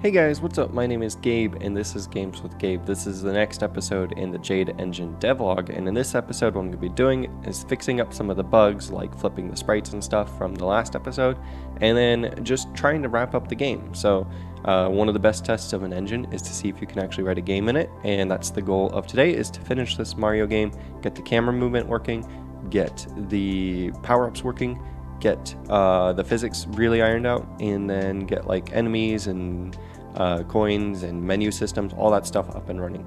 Hey guys, what's up? My name is Gabe, and this is Games with Gabe. This is the next episode in the Jade Engine devlog, and in this episode what I'm going to be doing is fixing up some of the bugs, like flipping the sprites and stuff from the last episode, and then just trying to wrap up the game. So one of the best tests of an engine is to see if you can actually write a game in it, and that's the goal of today, is to finish this Mario game, get the camera movement working, get the power-ups working, get the physics really ironed out, and then get like enemies and coins and menu systems, all that stuff up and running.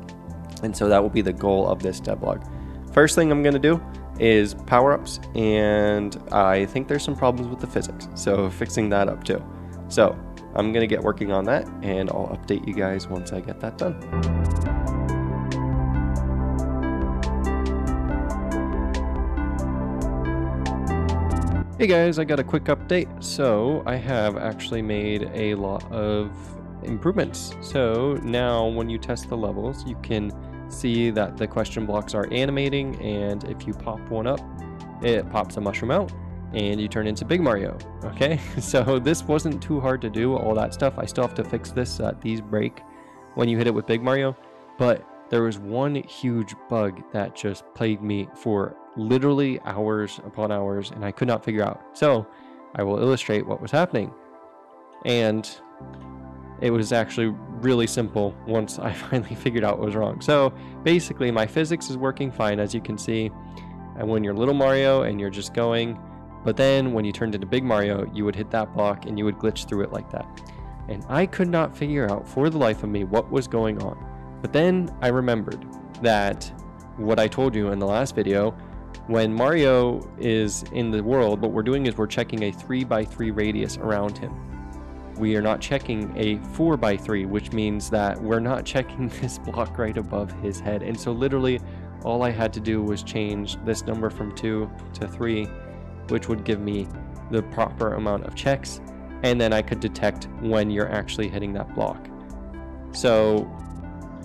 And so that will be the goal of this devlog. First thing I'm going to do is power-ups, and I think there's some problems with the physics, so fixing that up too. So I'm going to get working on that, and I'll update you guys once I get that done. Hey guys, I got a quick update. So I have actually made a lot of improvements. So now when you test the levels, you can see that the question blocks are animating, and if you pop one up, it pops a mushroom out and you turn into Big Mario. Okay, so this wasn't too hard to do, all that stuff. I still have to fix this, that these break when you hit it with Big Mario, but there was one huge bug that just plagued me for literally hours upon hours, and I could not figure out. So I will illustrate what was happening. And it was actually really simple once I finally figured out what was wrong. So basically my physics is working fine, as you can see. And when you're little Mario and you're just going, but then when you turned into Big Mario, you would hit that block and you would glitch through it like that. And I could not figure out for the life of me what was going on. But then I remembered that what I told you in the last video, when Mario is in the world, what we're doing is we're checking a 3x3 radius around him. We are not checking a 4x3, which means that we're not checking this block right above his head. And so literally all I had to do was change this number from 2 to 3, which would give me the proper amount of checks. And then I could detect when you're actually hitting that block. So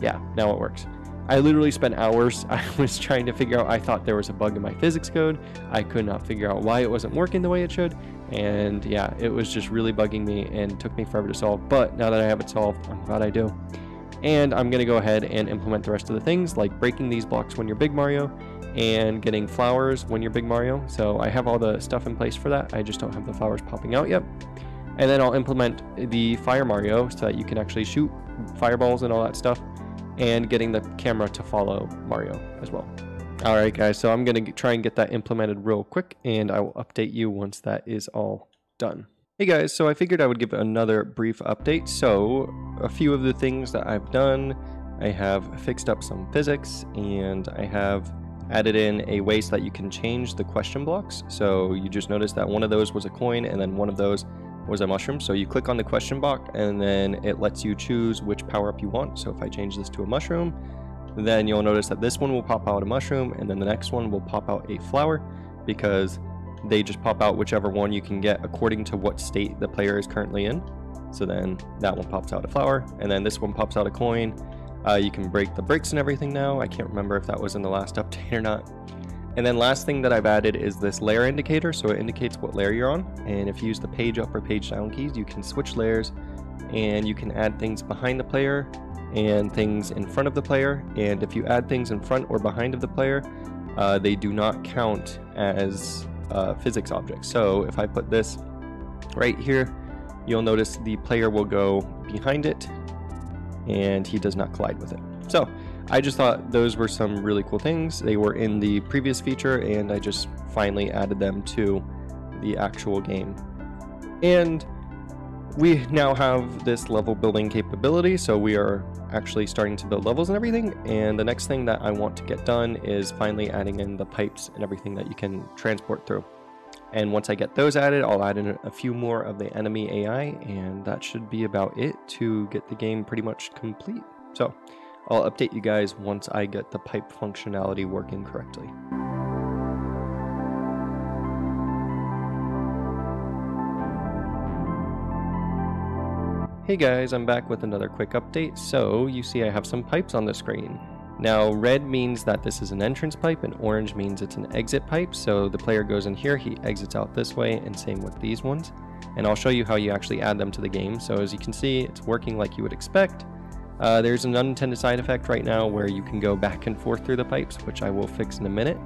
yeah, now it works. I literally spent hours. I was trying to figure out, I thought there was a bug in my physics code. I could not figure out why it wasn't working the way it should. And yeah, it was just really bugging me and took me forever to solve. But now that I have it solved, I'm glad I do. And I'm gonna go ahead and implement the rest of the things, like breaking these blocks when you're Big Mario and getting flowers when you're Big Mario. So I have all the stuff in place for that. I just don't have the flowers popping out yet. And then I'll implement the Fire Mario so that you can actually shoot fireballs and all that stuff, and getting the camera to follow Mario as well. All right guys, so I'm gonna try and get that implemented real quick, and I will update you once that is all done. Hey guys, so I figured I would give another brief update. So a few of the things that I've done, I have fixed up some physics, and I have added in a way so that you can change the question blocks. So you just noticed that one of those was a coin, and then one of those was a mushroom. So you click on the question block, and then it lets you choose which power-up you want. So if I change this to a mushroom, then you'll notice that this one will pop out a mushroom, and then the next one will pop out a flower, because they just pop out whichever one you can get according to what state the player is currently in. So then that one pops out a flower, and then this one pops out a coin. You can break the bricks and everything now. I can't remember if that was in the last update or not. And then last thing that I've added is this layer indicator, so it indicates what layer you're on. And if you use the page up or page down keys, you can switch layers, and you can add things behind the player and things in front of the player. And if you add things in front or behind of the player, they do not count as physics objects. So if I put this right here, you'll notice the player will go behind it, and he does not collide with it. So I just thought those were some really cool things. They were in the previous feature, and I just finally added them to the actual game. And we now have this level building capability, so we are actually starting to build levels and everything. And the next thing that I want to get done is finally adding in the pipes and everything that you can transport through. And once I get those added, I'll add in a few more of the enemy AI, and that should be about it to get the game pretty much complete. So I'll update you guys once I get the pipe functionality working correctly. Hey guys, I'm back with another quick update. So you see I have some pipes on the screen. Now red means that this is an entrance pipe, and orange means it's an exit pipe. So the player goes in here, he exits out this way, and same with these ones. and I'll show you how you actually add them to the game. So as you can see, it's working like you would expect. There's an unintended side effect right now where you can go back and forth through the pipes, which I will fix in a minute.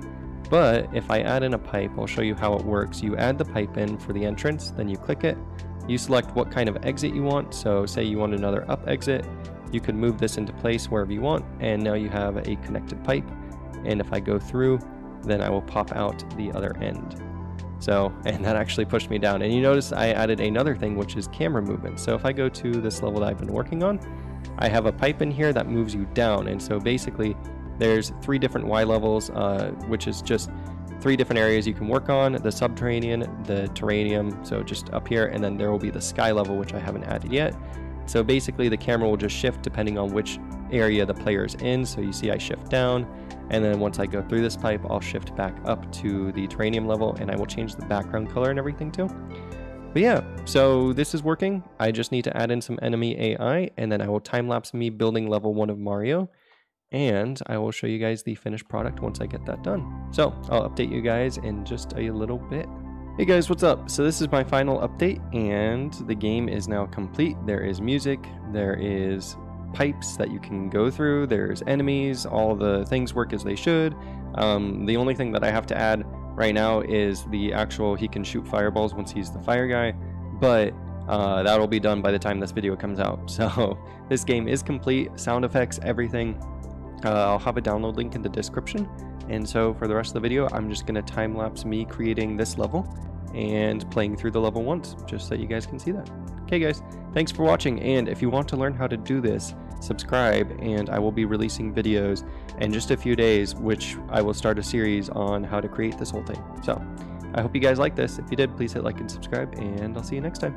But if I add in a pipe, I'll show you how it works. You add the pipe in for the entrance, then you click it. You select what kind of exit you want. So say you want another up exit, you can move this into place wherever you want. And now you have a connected pipe. And if I go through, then I will pop out the other end. So, and that actually pushed me down. And you notice I added another thing, which is camera movement. So if I go to this level that I've been working on, I have a pipe in here that moves you down. And so basically there's three different Y levels, which is just three different areas you can work on: the subterranean, the terranium, so just up here, and then there will be the sky level, which I haven't added yet. So basically the camera will just shift depending on which area the player is in. So you see I shift down, and then once I go through this pipe, I'll shift back up to the terranium level, and I will change the background color and everything too. But yeah, so this is working. I just need to add in some enemy AI, and then I will time-lapse me building level 1 of Mario. And I will show you guys the finished product once I get that done. So I'll update you guys in just a little bit. Hey guys, what's up? So this is my final update, and the game is now complete. There is music, there is pipes that you can go through, there's enemies, all the things work as they should. The only thing that I have to add right now is the actual, he can shoot fireballs once he's the fire guy, but that'll be done by the time this video comes out. So this game is complete, sound effects, everything. I'll have a download link in the description, and so for the rest of the video I'm just going to time-lapse me creating this level and playing through the level once, just so you guys can see that. Okay guys, thanks for watching, and if you want to learn how to do this, subscribe, and I will be releasing videos in just a few days, which I will start a series on how to create this whole thing. So I hope you guys like this. If you did, please hit like and subscribe, and I'll see you next time.